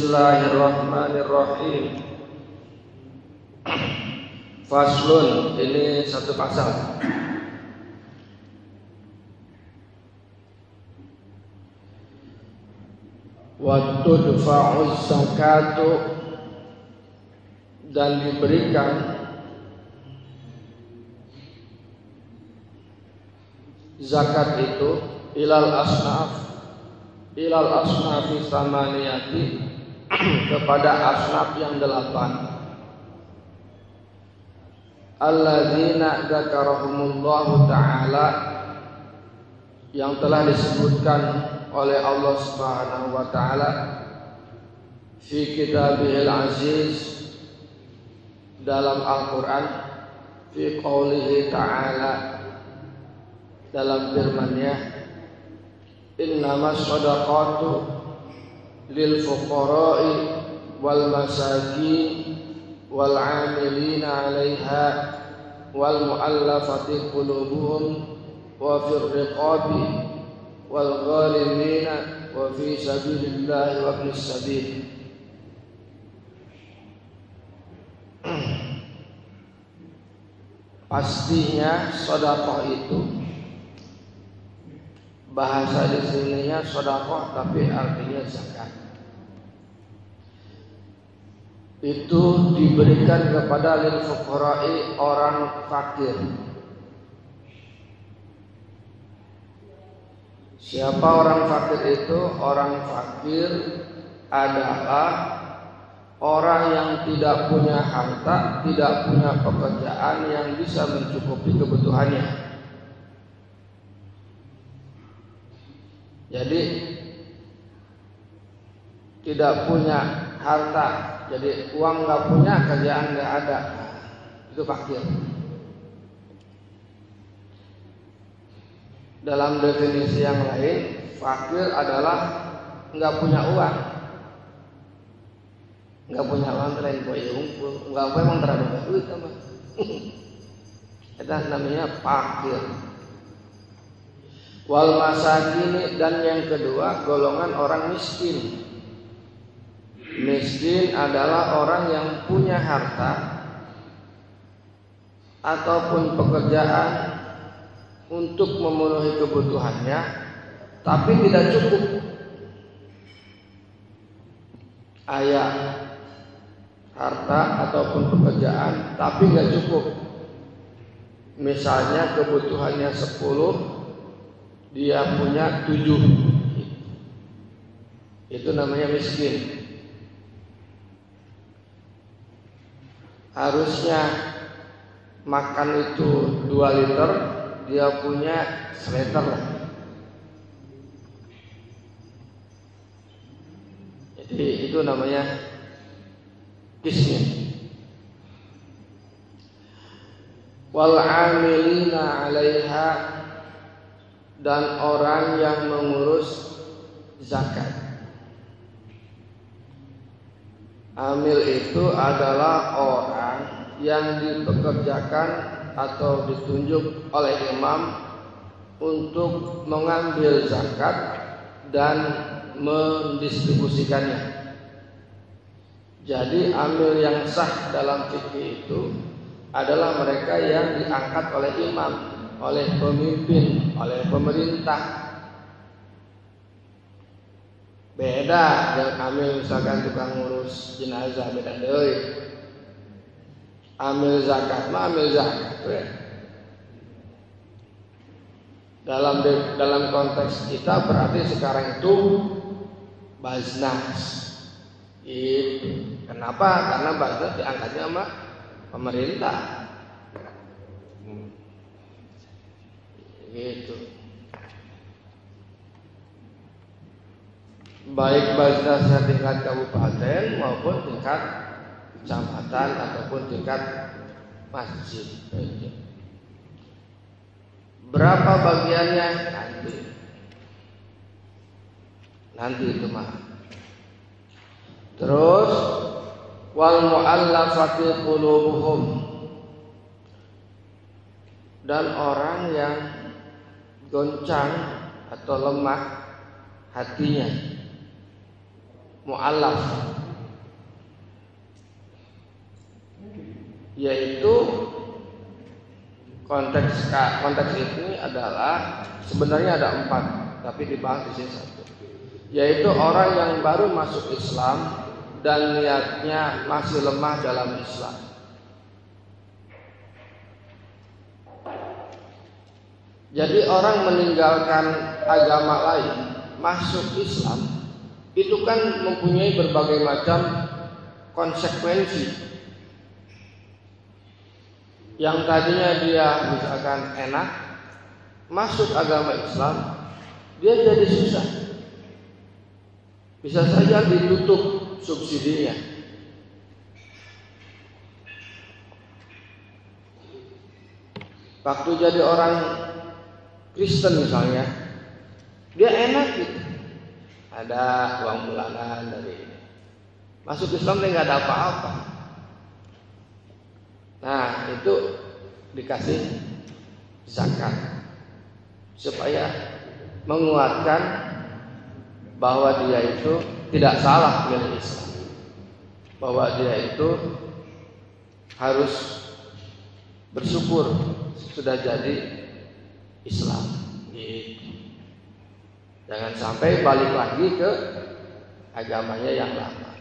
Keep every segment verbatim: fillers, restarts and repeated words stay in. Bismillahirrahmanirrahim. Faslun, ini satu pasal. Wa tudfa'u zakatu, dan diberikan zakat itu ilal asnaf ilal asnafi samaniyati, kepada asnaf yang delapan. Alladzina dzakarahumullahu ta'ala, yang telah disebutkan oleh Allah Subhanahu wa ta'ala fi kitabihil aziz, dalam Al-Qur'an, fi qaulihi ta'ala, dalam firman-Nya, innamas shadaqatu lil fuqara'i wal masakin wal 'amilina 'alaiha wal muallafati qulubuhum wa fir riqabi wal gharimina wa fi sabilillah wa ibnu sabil. Pastinya sedekah itu, bahasa di sininya sedekah tapi artinya zakat, itu diberikan kepada lil fuqara'i, orang fakir. Siapa orang fakir itu? Orang fakir adalah orang yang tidak punya harta, tidak punya pekerjaan yang bisa mencukupi kebutuhannya. Jadi tidak punya harta, jadi uang nggak punya, kerjaan nggak ada, itu fakir. Dalam definisi yang lain, fakir adalah nggak punya uang, nggak punya uang terakhir boyong, nggak punya uang terakhir duit sama. Itu namanya fakir. Wal masakin, dan yang kedua golongan orang miskin. Miskin adalah orang yang punya harta ataupun pekerjaan untuk memenuhi kebutuhannya, tapi tidak cukup. Ayah harta ataupun pekerjaan tapi tidak cukup. Misalnya kebutuhannya sepuluh, dia punya tujuh, itu namanya miskin. Harusnya makan itu dua liter, dia punya seliter. Jadi itu namanya miskin. Wal 'amilina 'alaiha, dan orang yang mengurus zakat. Amil itu adalah orang yang dipekerjakan atau ditunjuk oleh imam untuk mengambil zakat dan mendistribusikannya. Jadi amil yang sah dalam fikih itu adalah mereka yang diangkat oleh imam, oleh pemimpin, oleh pemerintah. Beda yang amil misalkan tukang ngurus jenazah, beda deui. Amil zakat mah amil zakat. Ya. Dalam dalam konteks kita berarti sekarang itu Baznas. Itu kenapa? Karena Baznas diangkatnya sama pemerintah. Gitu. Baik Baznasnya tingkat kabupaten maupun tingkat kecamatan ataupun tingkat masjid. Berapa bagiannya? Nanti Nanti itu mah. Terus wal mu'allafati qulubuhum, dan orang yang goncang atau lemah hatinya. muallaf, yaitu konteks konteks ini adalah sebenarnya ada empat, tapi dibahas di sini satu, yaitu orang yang baru masuk Islam dan niatnya masih lemah dalam Islam. Jadi orang meninggalkan agama lain masuk Islam itu kan mempunyai berbagai macam konsekuensi. Yang tadinya dia misalkan enak, masuk agama Islam dia jadi susah. Bisa saja ditutup subsidinya. Waktu jadi orang Kristen misalnya, dia enak gitu, ada uang bulanan dari ini. Masuk Islam dia nggak ada apa-apa. Nah itu dikasih zakat supaya menguatkan bahwa dia itu tidak salah milih Islam, bahwa dia itu harus bersyukur sudah jadi Islam. Gitu. Jangan sampai balik lagi ke agamanya yang lama.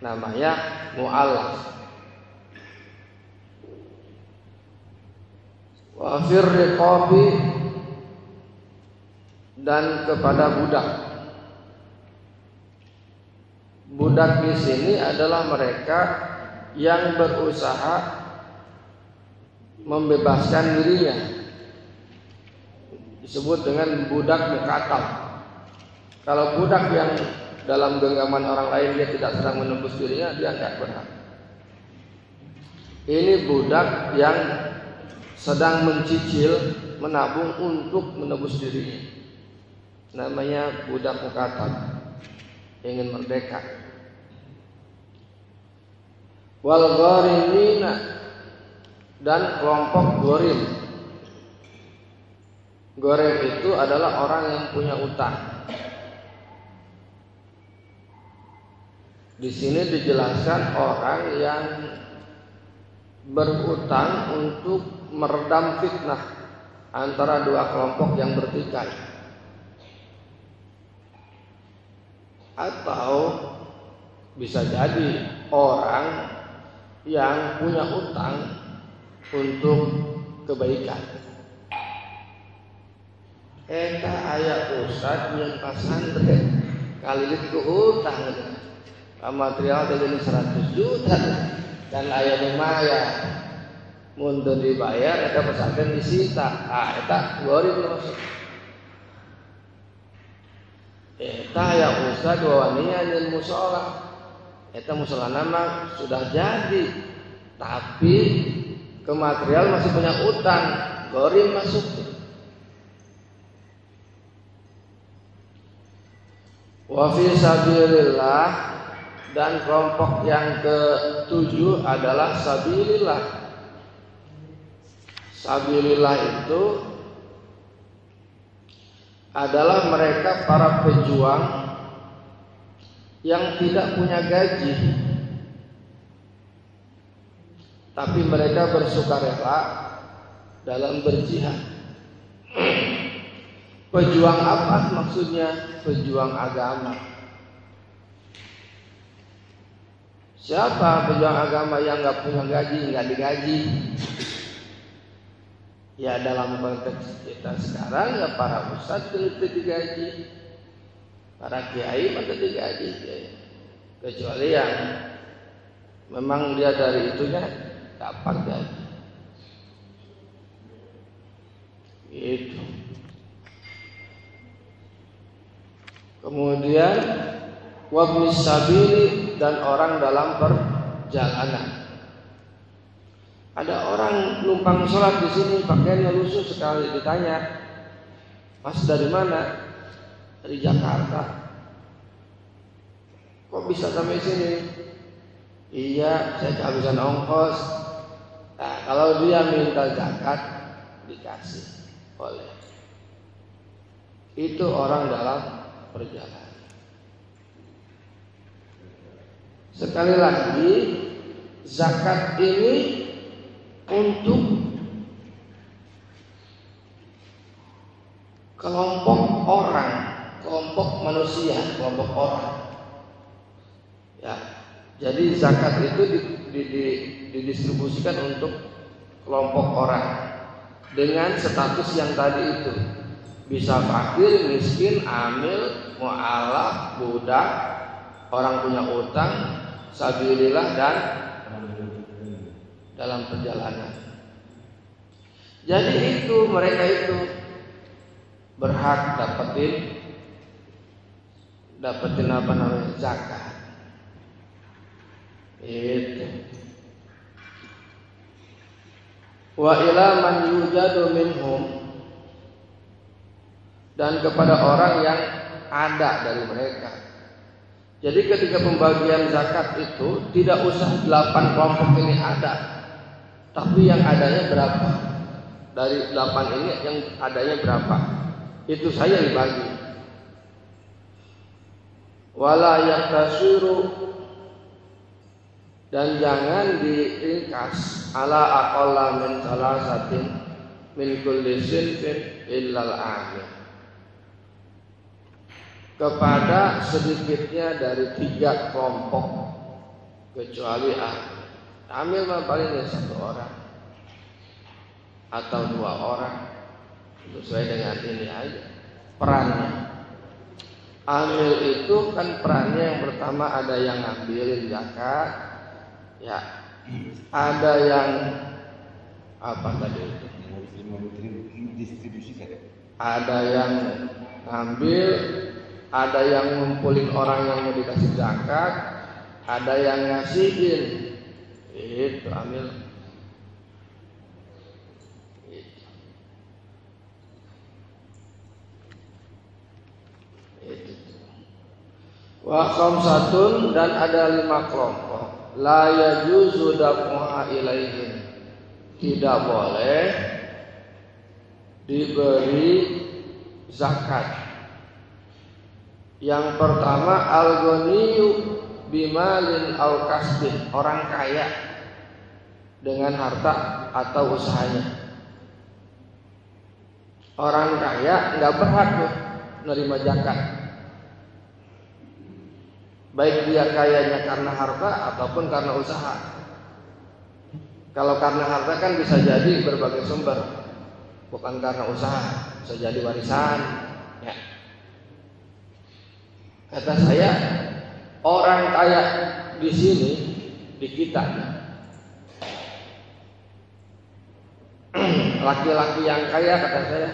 Namanya mu'allaf. Wa fir riqobi, dan kepada budak. Budak di sini adalah mereka yang berusaha membebaskan dirinya, disebut dengan budak mukatab. Kalau budak yang dalam genggaman orang lain dia tidak sedang menembus dirinya, dia tidak berhak. Ini budak yang sedang mencicil, menabung untuk menembus dirinya, namanya budak mukatab, ingin merdeka. Wal ghorimina, dan kelompok ghorim. Ghorim itu adalah orang yang punya utang. Di sini dijelaskan orang yang berutang untuk meredam fitnah antara dua kelompok yang bertikai, atau bisa jadi orang yang punya utang untuk kebaikan. Eta ayah ustad yang pasantren kali lilit ke utang material terjadi seratus juta dan ayah memaya mundur dibayar, eta pesantren disita. Ah, eta ghorim terus. Eta ayah ustad wawaninya yang musola, eta musola nama sudah jadi tapi ke material masih punya utang, ghorim masuk. Wa fi sabilillah, dan kelompok yang ketujuh adalah sabilillah. Sabilillah itu adalah mereka para pejuang yang tidak punya gaji, tapi mereka bersukarela dalam berjihad. Pejuang apa maksudnya? Pejuang agama. Siapa pejuang agama yang nggak punya gaji, nggak digaji? Ya dalam konteks kita sekarang ya para ustadz tentu digaji, para kiai tentu digaji, kecuali yang memang dia dari itunya dapat gaji. Itu. Kemudian wabni sabili, dan orang dalam perjalanan. Ada orang numpang sholat di sini, pakaiannya lusuh sekali, ditanya, "Mas dari mana?" "Dari Jakarta." "Kok bisa sampai sini?" "Iya, saya kehabisan ongkos." Nah, kalau dia minta zakat dikasih oleh. Itu orang dalam perjalanan. Sekali lagi, zakat ini untuk kelompok orang, kelompok manusia, kelompok orang. Ya, jadi zakat itu di, di, di, didistribusikan untuk kelompok orang dengan status yang tadi itu. Bisa fakir, miskin, amil, muallaf, budak, orang punya utang, sabilillah, dan dalam perjalanan. Jadi itu mereka itu berhak dapetin dapetin apa namanya zakat. Itu. Wa ila man yujadu minhum, dan kepada orang yang ada dari mereka. Jadi ketika pembagian zakat itu tidak usah delapan kelompok ini ada, tapi yang adanya berapa? Dari delapan ini yang adanya berapa? Itu saya dibagi. Wala yaktasiru, dan jangan diringkas, ala aqalla min salasatin min kulli sinfin illal amil, kepada sedikitnya dari tiga kelompok kecuali amil. Amil mah paling satu orang atau dua orang, sesuai dengan ini aja perannya. Amil itu kan perannya yang pertama ada yang ngambilin zakat, ya, ada yang apa tadi itu, ada yang ngambil, ada yang ngumpulin orang yang mau dikasih zakat, ada yang ngasihin. Itu amil. Itu. Itu. Wa khamsatun, dan ada lima kelompok. La yajuzu daf'uha ilaihim, tidak boleh diberi zakat. Yang pertama, al-ghaniyu bimalin aw kasbin, orang kaya dengan harta atau usahanya. Orang kaya nggak berhak loh menerima zakat, baik dia kayanya karena harta ataupun karena usaha. Kalau karena harta kan bisa jadi berbagai sumber, bukan karena usaha, bisa jadi warisan, ya. Kata saya, orang kaya di sini, di kita, laki-laki yang kaya kata saya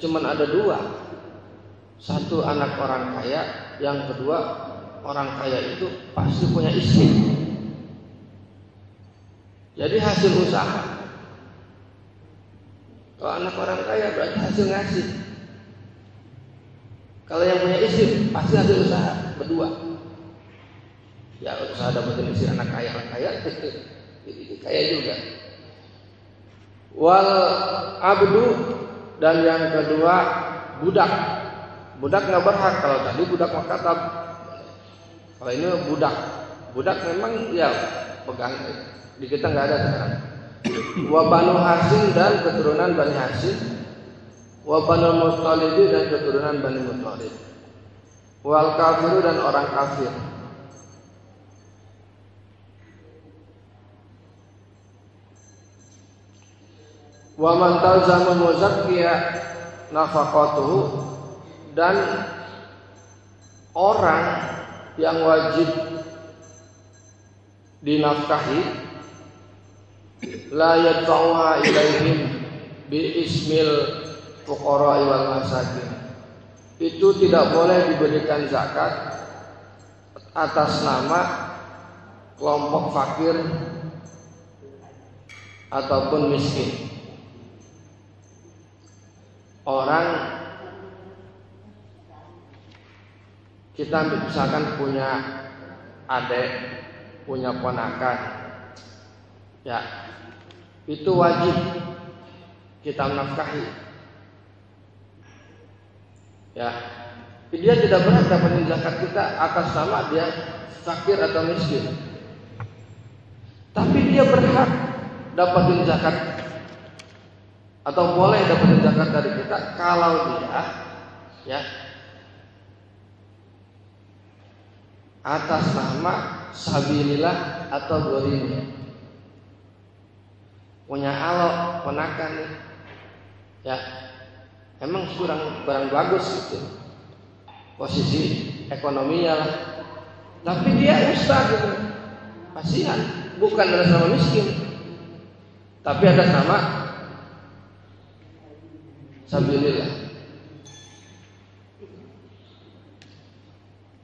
cuman ada dua. Satu anak orang kaya, yang kedua orang kaya itu pasti punya istri. Jadi hasil usaha. Kalau anak orang kaya berarti hasil ngasih. Kalau yang punya istri pasti hasil usaha berdua. Ya, usaha dapetin istri anak kaya, anak kaya, kaya juga. Wal abdu, dan yang kedua budak. Budak nggak berhak. Kalau tadi budak makatab, kalau ini budak. Budak memang ya pegang. Di kita nggak ada sekarang. Wa banu Hasyim, dan keturunan Bani Hasyim. Wa banul Muttalib, dan keturunan Bani Muttalib. Wal kafiru, dan orang kafir. Wa man talzama muzakkiya nafaqatuhu, dan orang yang wajib dinafkahi, la yadfa'uha ilaihim bi ismil fuqara wal masakin, itu tidak boleh diberikan zakat atas nama kelompok fakir ataupun miskin. Orang kita misalkan punya adik, punya ponakan, ya, itu wajib kita menafkahi. Ya, Dia tidak berat dapat zakat kita atas sama dia fakir atau miskin. Tapi dia berhak dapat zakat atau boleh dapat zakat dari kita kalau dia ya atas nama sabilillah atau ghorimnya, punya alok ponakan nih ya emang kurang kurang bagus gitu posisi ekonominya lah, tapi dia ustaz gitu, kasihan, bukan atas nama miskin tapi atas nama sabilillah.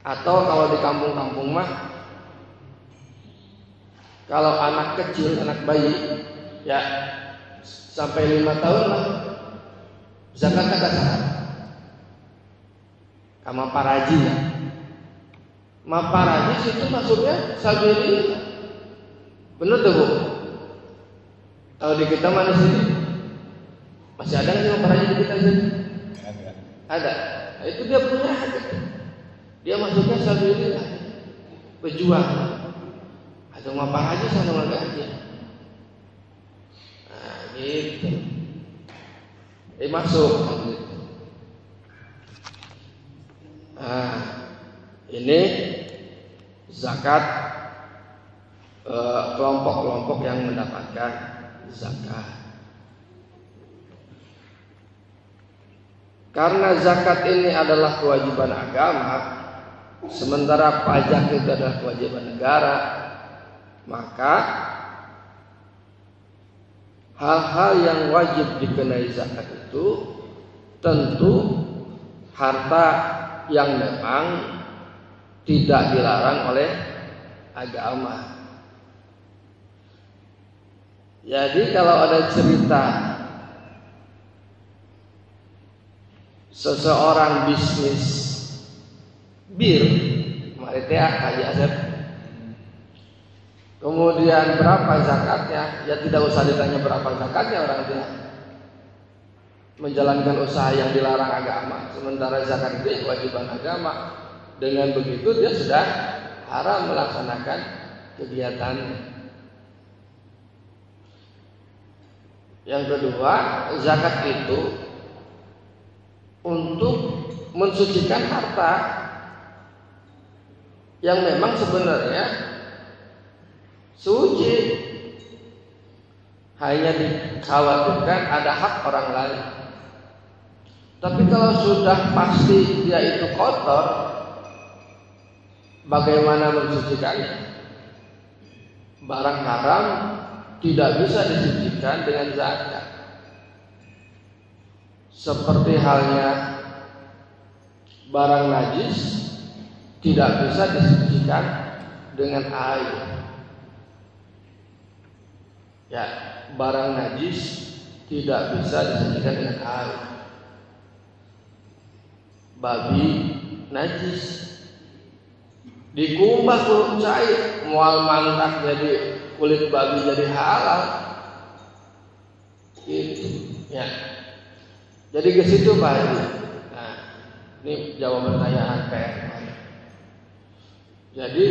Atau kalau di kampung-kampung mah kalau anak kecil, anak bayi, ya sampai lima tahun lah, zakat tak sah. Kama paraji ya, ma paraji situ masuknya sabili, bener tuh bu? Kalau di kita mana sih? Masih ada nggak paraji di kita sih? Ada. Ada. Nah, itu dia punya, dia masuknya sabili, pejuang. Cuma apa aja sama warga aja. Nah gitu. Eh masuk gitu. Nah ini zakat eh, kelompok-kelompok yang mendapatkan zakat. Karena zakat ini adalah kewajiban agama, sementara pajak itu adalah kewajiban negara, maka hal-hal yang wajib dikenai zakat itu tentu harta yang memang tidak dilarang oleh agama. Jadi kalau ada cerita seseorang bisnis bir, maritea kaji asep, kemudian berapa zakatnya? Ya tidak usah ditanya berapa zakatnya, orang dia menjalankan usaha yang dilarang agama. Sementara zakat itu kewajiban agama. Dengan begitu dia sudah haram melaksanakan kegiatannya. Yang kedua, zakat itu untuk mensucikan harta yang memang sebenarnya suci, hanya dikhawatirkan ada hak orang lain. Tapi kalau sudah pasti dia itu kotor, bagaimana mensucikannya? Barang haram tidak bisa disucikan dengan zakat. Seperti halnya barang najis tidak bisa disucikan dengan air. Ya, barang najis tidak bisa disucikan dengan air. Babi najis dikumbah kulit cair, mual mangkak jadi kulit babi jadi halal. Itu ya. Jadi ke situ Pak Haji. Nah, ini jawaban pertanyaan P R. Jadi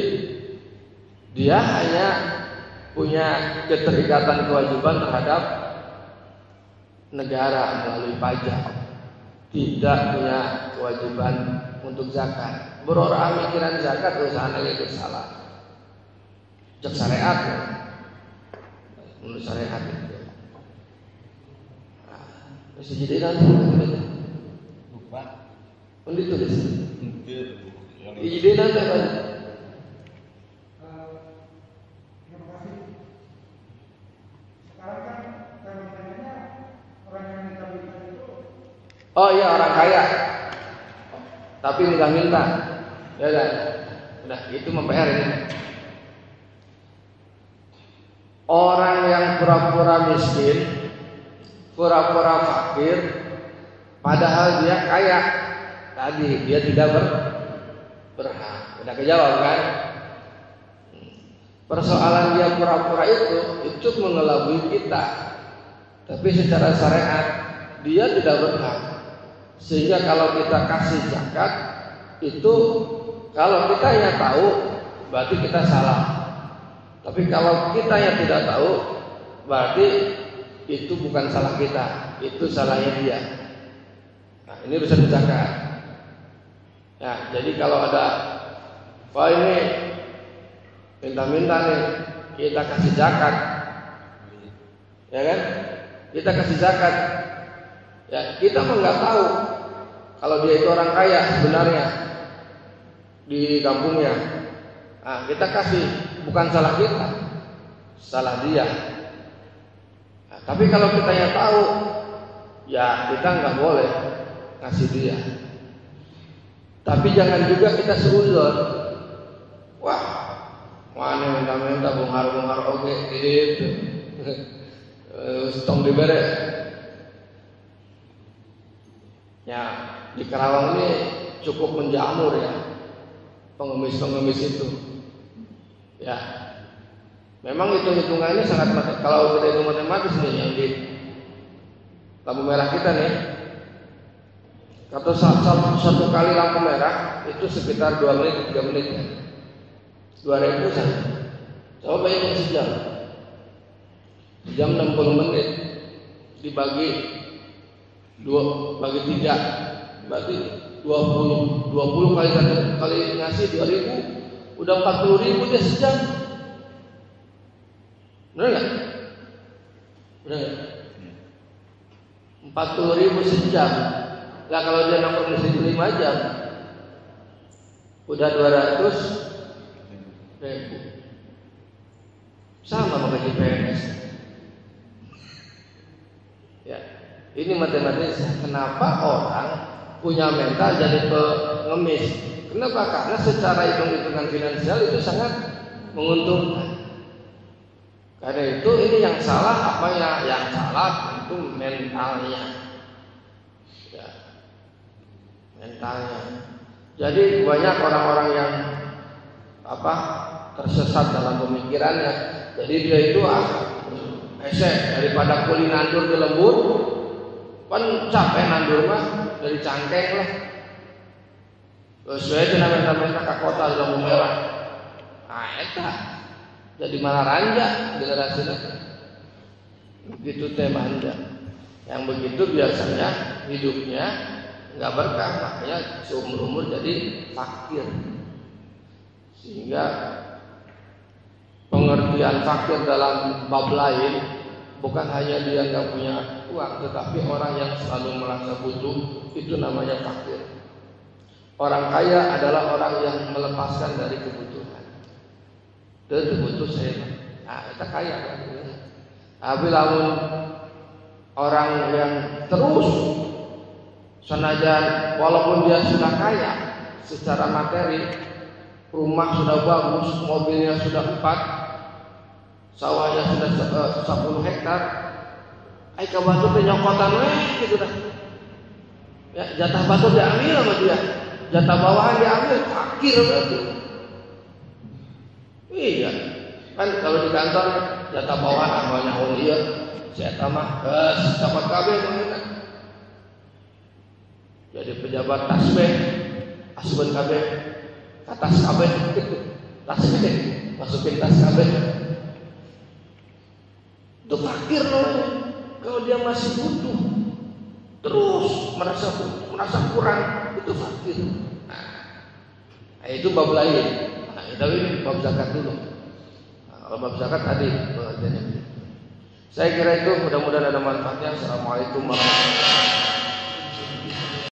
dia hanya punya keterikatan kewajiban terhadap negara melalui pajak, tidak punya kewajiban untuk zakat. Berorang mikiran zakat usaha itu salah. Cek syariat, menurut syariat itu. Masih jadi nanti. Lupa. Mending tulis. Jadi nanti apa? Oh iya, orang kaya tapi minta-minta. Ya kan? Udah itu mem-P R ini. Orang yang pura-pura miskin, pura-pura fakir, padahal dia kaya. Tadi dia tidak ber berhak. Udah kejawab kan? Persoalan dia pura-pura itu itu mengelabui kita. Tapi secara syariat dia tidak berhak. Sehingga kalau kita kasih zakat itu kalau kita yang tahu berarti kita salah. Tapi kalau kita yang tidak tahu berarti itu bukan salah kita, itu salahnya dia. Nah, ini urusan zakat. Nah, jadi kalau ada wah ini minta-minta nih kita kasih zakat, ya kan? Kita kasih zakat. Ya, kita mah nggak tahu kalau dia itu orang kaya sebenarnya di kampungnya. Nah, kita kasih bukan salah kita, salah dia. Nah, tapi kalau kita yang tahu, ya kita nggak boleh kasih dia. Tapi jangan juga kita seuzon. Wah, mana minta-minta bunghar-bunghar oke gitu. Stong dibere. Ya, di Karawang ini cukup menjamur ya. Pengemis-pengemis itu. Ya. Memang hitung-hitungannya sangat matematis. Kalau kita hitung matematis nih yang di lampu merah kita nih. Atau satu, satu kali lampu merah itu sekitar dua menit tiga menit ya. dua ribu saja. Coba bayangin sejam. Sejam enam puluh menit dibagi dua bagi tiga berarti dua puluh kali satu kali ngasih dua ribu udah empat puluh ribu dia sejam. Benar enggak? Benar enggak? empat puluh ribu sejam. Nah, kalau dia nongkrong di situ lima jam udah dua ratus ribu. Sama pakai P N S. Ya, ini matematisnya. Kenapa orang punya mental jadi pengemis? Kenapa? Karena secara hitung-hitungan finansial itu sangat menguntungkan. Karena itu ini yang salah apa ya? Yang salah itu mentalnya. Mentalnya. Jadi banyak orang-orang yang apa tersesat dalam pemikirannya. Jadi dia itu ah, esek daripada kuli nandur di lembur, pan capek nandur mah dari cangkeng lah. Terus saya kena mentah-mentah ke kota di lampu merah. Ah entah. Jadi malah ranjak generasinya. Begitu tema anda. Yang begitu biasanya hidupnya nggak berkah, makanya seumur umur jadi fakir. Sehingga pengertian fakir dalam bab lain bukan hanya dia nggak punya uang, tetapi orang yang selalu merasa butuh itu namanya fakir. Orang kaya adalah orang yang melepaskan dari kebutuhan. Dari butuh saya, nah kita kaya kan? Tapi lamun orang yang terus senajan walaupun dia sudah kaya secara materi, rumah sudah bagus, mobilnya sudah empat, sawahnya sudah sepuluh hektar, aika batu penyokotan weh gitu dah. Ya, jatah batu diambil sama dia, jatah bawahan diambil, fakir berarti. Iya, kan kalau di kantor jatah bawahan awalnya oh iya, saya tambah dapat K B mengenai. Jadi pejabat tasbih, asbun kabeh, atas kabeh, tasbih, masukin tas kabeh. Itu fakir loh, kalau dia masih butuh, terus merasa merasa kurang, itu fakir. Nah, itu bab lain. Nah, kita ini bab zakat dulu. Nah, kalau bab zakat tadi pengertiannya. Saya kira itu mudah-mudahan ada manfaatnya. Assalamualaikum warahmatullahi wabarakatuh.